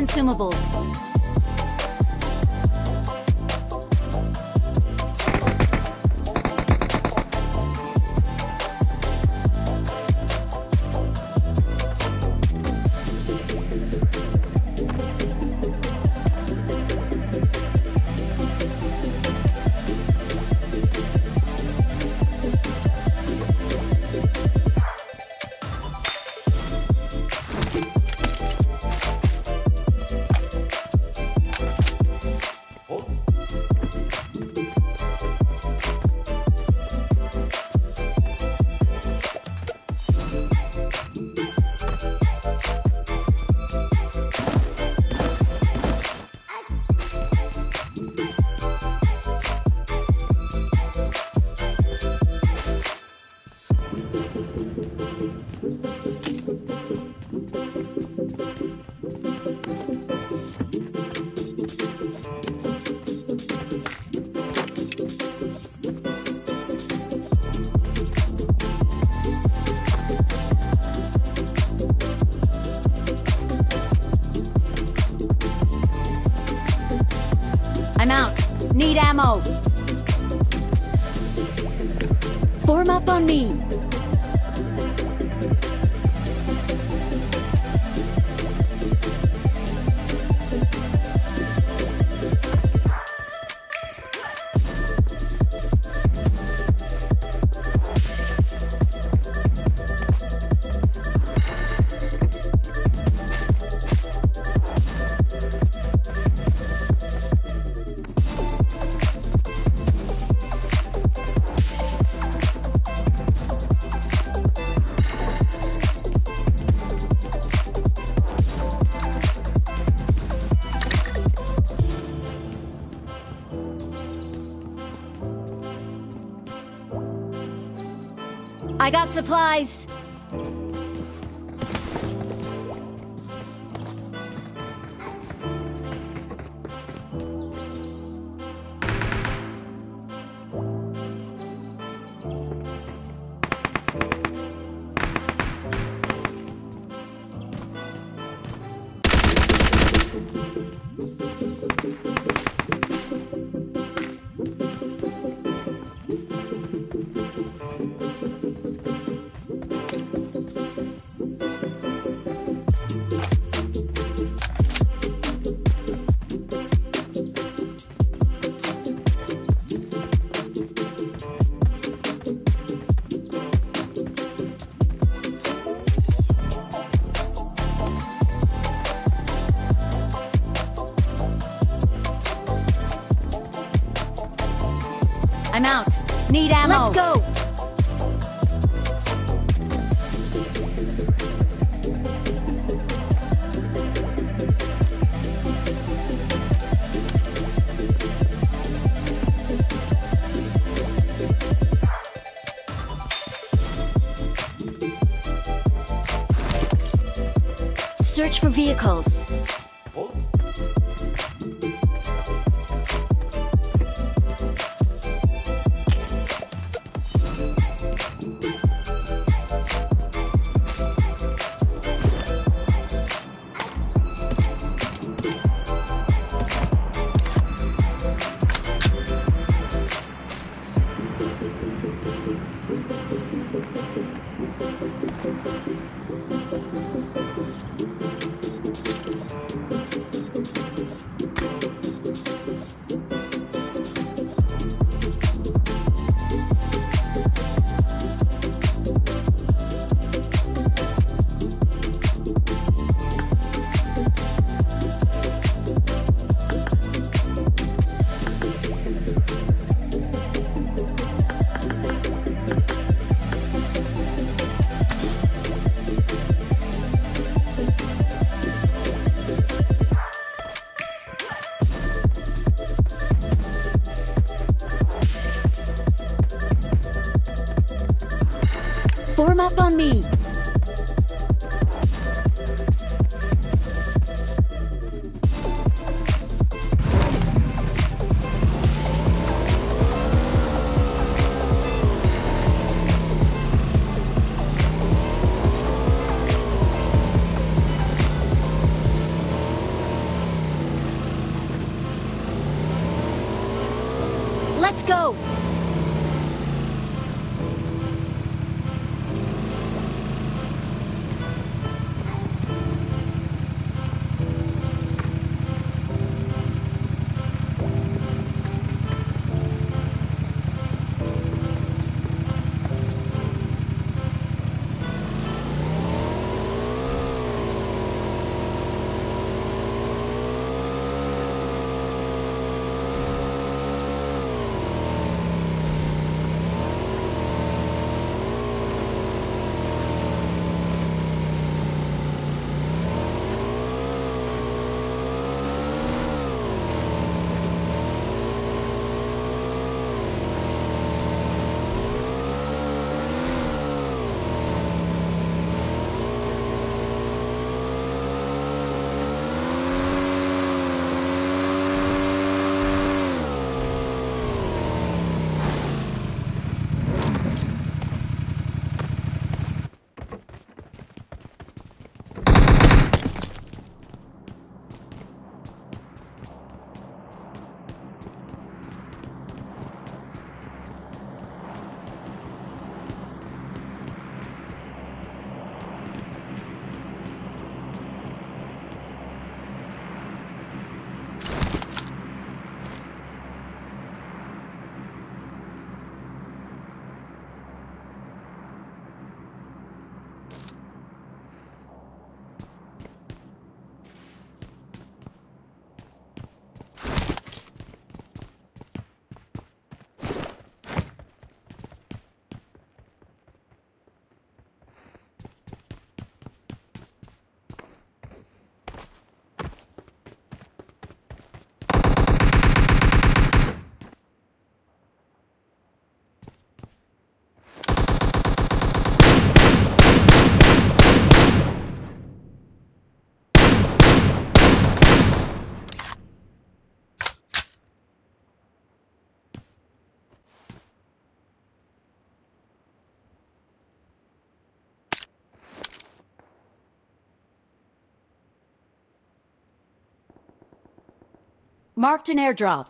Consumables. Need ammo. Form up on me. I got supplies. I'm out. Need ammo. Let's go. Search for vehicles. Form up on me. Let's go. Marked an airdrop.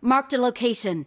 Marked a location.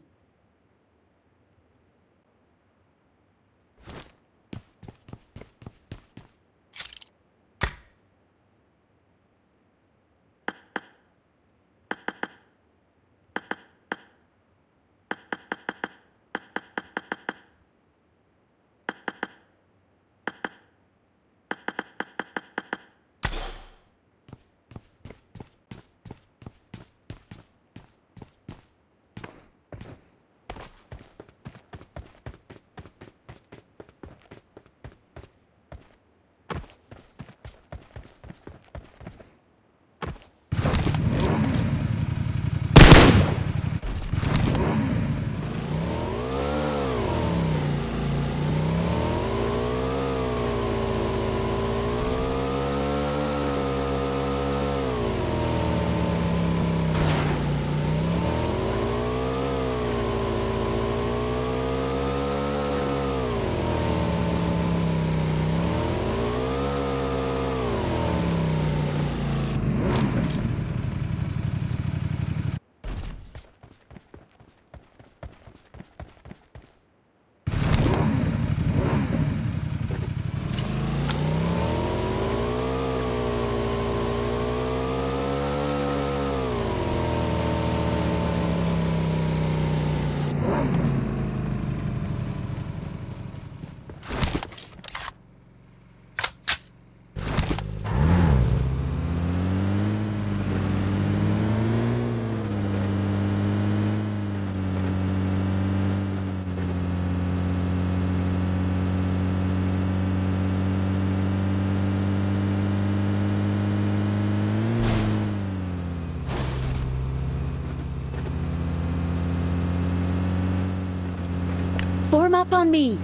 Form up on me.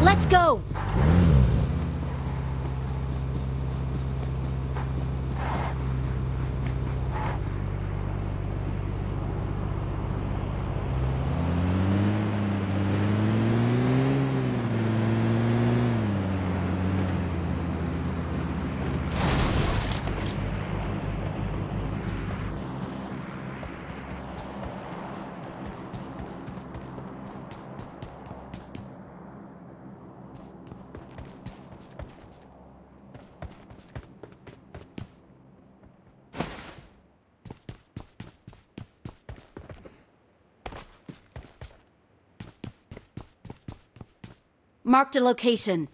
Let's go! Marked a location.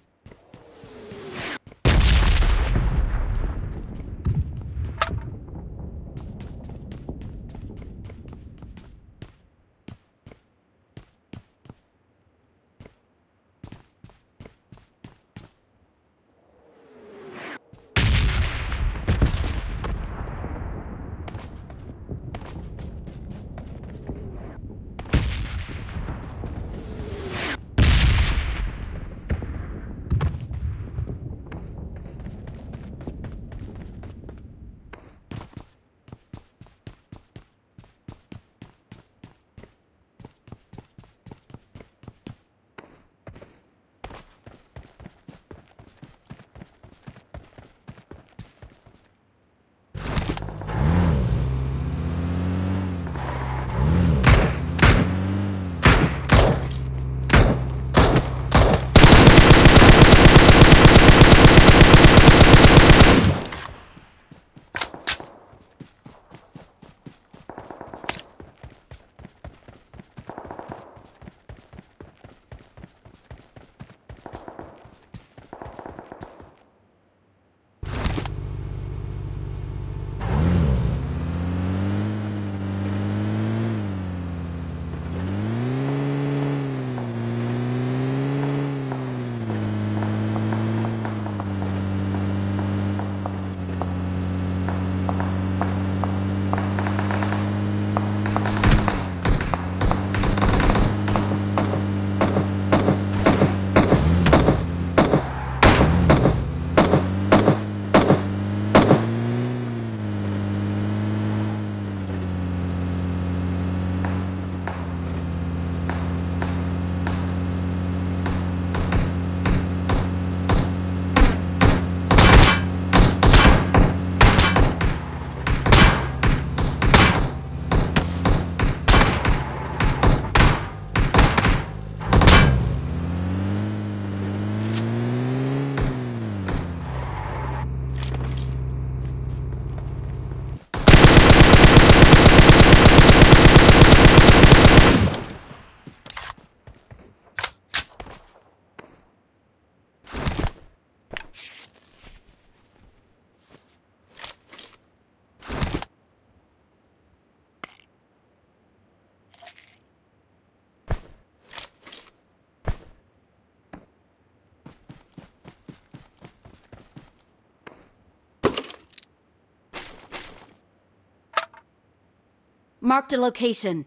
Marked a location.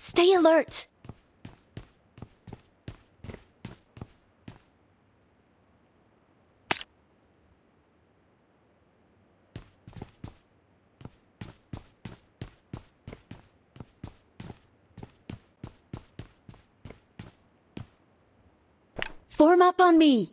Stay alert! Form up on me!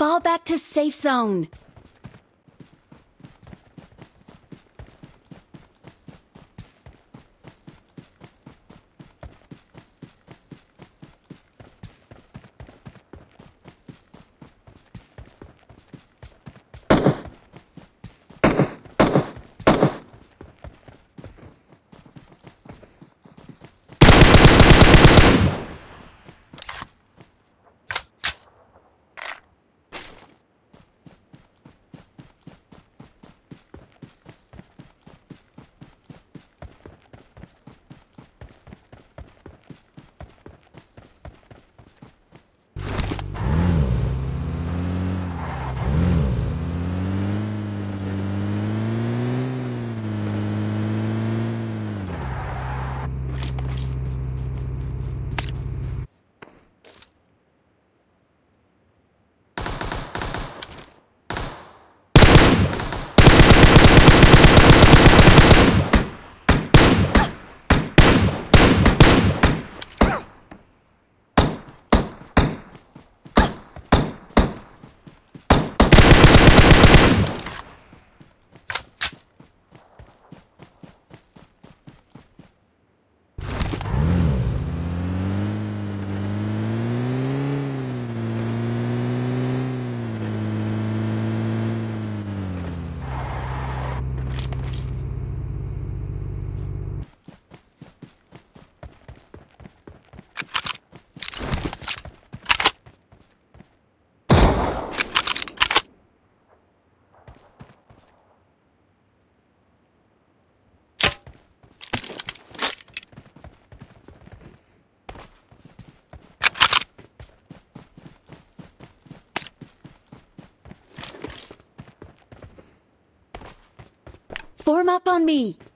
Fall back to safe zone. Form up on me!